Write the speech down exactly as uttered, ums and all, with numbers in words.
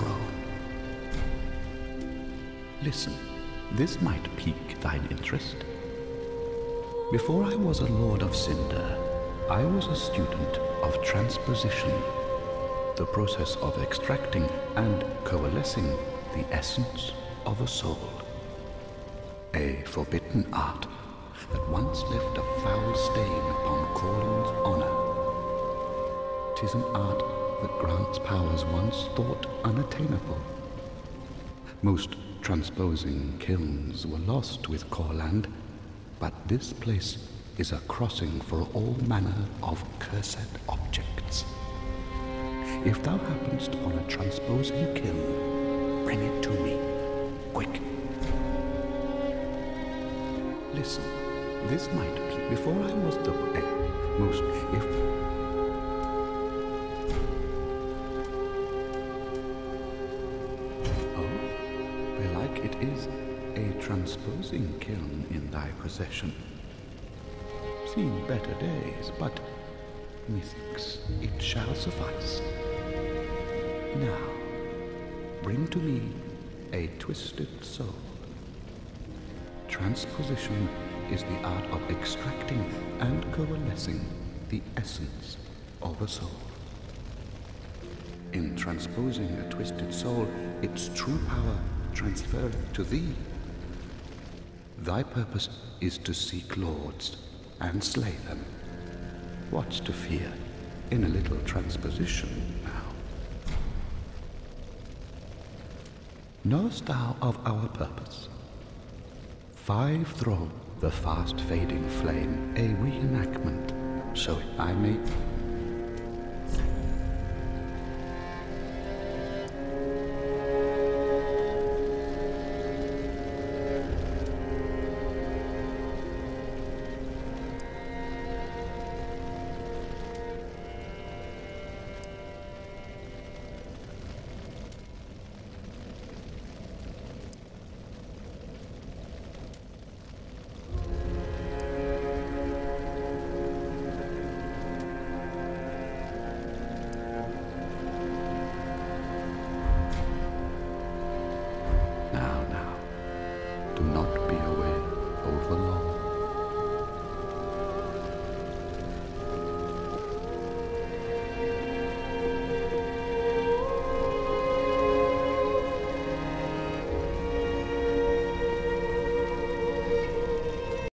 control. Listen, this might pique thine interest. Before I was a Lord of Cinder, I was a student of transposition, the process of extracting and coalescing the essence of a soul. A forbidden art that once left a foul stain upon Corlin's honor. 'Tis an art that grants powers once thought unattainable. Most transposing kilns were lost with Corland, but this place is a crossing for all manner of cursed objects. If thou happenest upon a transposing kiln, bring it to me, quick. Listen, this might be before I was the eh, most if. Is a transposing kiln in thy possession. Seen better days, but methinks it shall suffice. Now, bring to me a twisted soul. Transposition is the art of extracting and coalescing the essence of a soul. In transposing a twisted soul, its true power transferred to thee. Thy purpose is to seek lords and slay them. What's to fear in a little transposition now? Knowest thou of our purpose? Five throw the fast fading flame, a reenactment, so I may.